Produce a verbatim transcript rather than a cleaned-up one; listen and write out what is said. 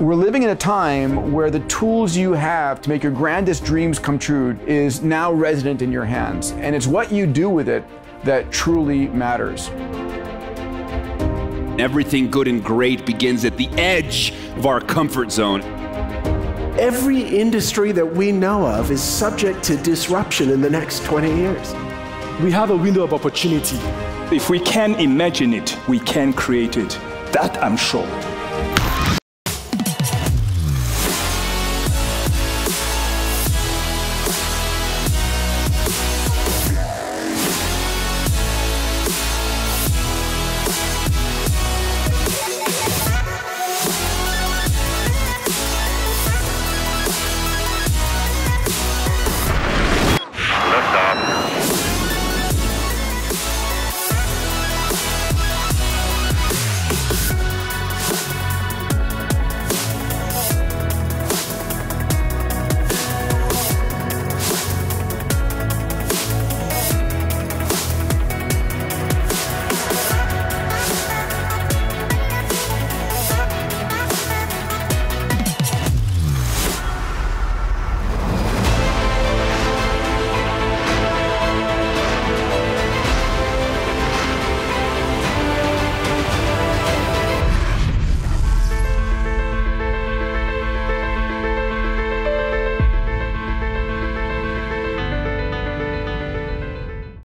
We're living in a time where the tools you have to make your grandest dreams come true is now resident in your hands, and it's what you do with it that truly matters. Everything good and great begins at the edge of our comfort zone. Every industry that we know of is subject to disruption in the next twenty years. We have a window of opportunity. If we can imagine it, we can create it. That I'm sure.